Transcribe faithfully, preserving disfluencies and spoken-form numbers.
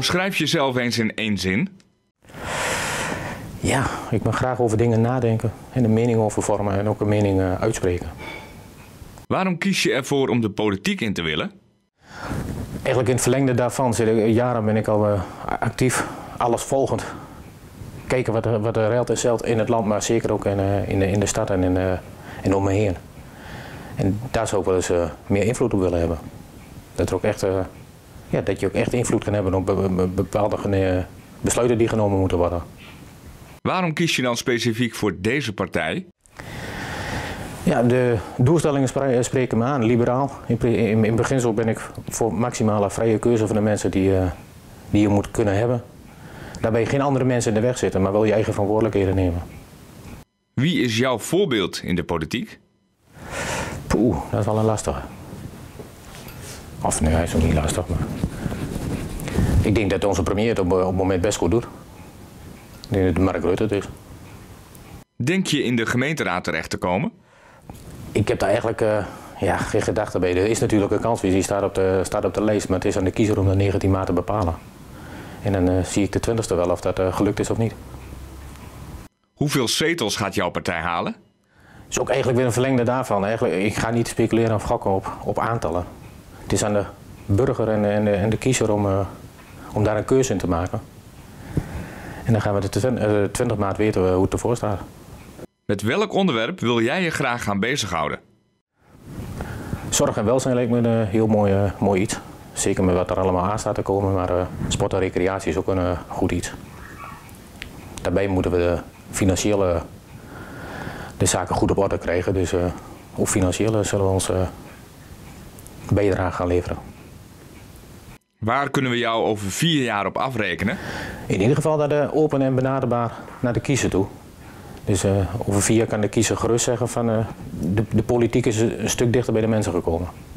Omschrijf jezelf eens in één zin. Ja, ik mag graag over dingen nadenken en een mening over vormen en ook een mening uh, uitspreken. Waarom kies je ervoor om de politiek in te willen? Eigenlijk in het verlengde daarvan. Jaren ben ik al uh, actief, alles volgend. Kijken wat er, wat er reilt en zeilt in het land, maar zeker ook in, uh, in, de, in de stad en, in, uh, en om me heen. En daar zou ik wel eens uh, meer invloed op willen hebben. Dat, er ook echt, uh, ja, dat je ook echt invloed kan hebben op be be bepaalde uh, besluiten die genomen moeten worden. Waarom kies je dan specifiek voor deze partij? Ja, de doelstellingen spreken me aan, liberaal. In, in, in beginsel ben ik voor maximale vrije keuze van de mensen die, uh, die je moet kunnen hebben. Daarbij geen andere mensen in de weg zitten, maar wel je eigen verantwoordelijkheden nemen. Wie is jouw voorbeeld in de politiek? Poeh, dat is wel een lastige. Of nee, hij is ook niet lastig. Maar... ik denk dat onze premier het op, op het moment best goed doet. Ik denk dat Mark Rutte het is. Denk je in de gemeenteraad terecht te komen? Ik heb daar eigenlijk uh, ja, geen gedachte bij. Er is natuurlijk een kans, die staat op, de, staat op de lijst, maar het is aan de kiezer om de negentien maart te bepalen. En dan uh, zie ik de twintigste wel of dat uh, gelukt is of niet. Hoeveel zetels gaat jouw partij halen? Dat is ook eigenlijk weer een verlengde daarvan. Eigenlijk, ik ga niet speculeren of gokken op, op aantallen. Het is aan de burger en, en, de, en de kiezer om, uh, om daar een keuze in te maken. En dan gaan we de twintig maart weten hoe het ervoor staat. Met welk onderwerp wil jij je graag gaan bezighouden? Zorg en welzijn lijkt me een heel mooi, uh, mooi iets. Zeker met wat er allemaal aan staat te komen, maar uh, sport en recreatie is ook een uh, goed iets. Daarbij moeten we de financiële de zaken goed op orde krijgen. Dus uh, ook financieel zullen we ons uh, bijdrage gaan leveren. Waar kunnen we jou over vier jaar op afrekenen? In ieder geval naar de open en benaderbaar naar de kiezer toe. Dus uh, over vier jaar kan de kiezer gerust zeggen van uh, de, de politiek is een stuk dichter bij de mensen gekomen.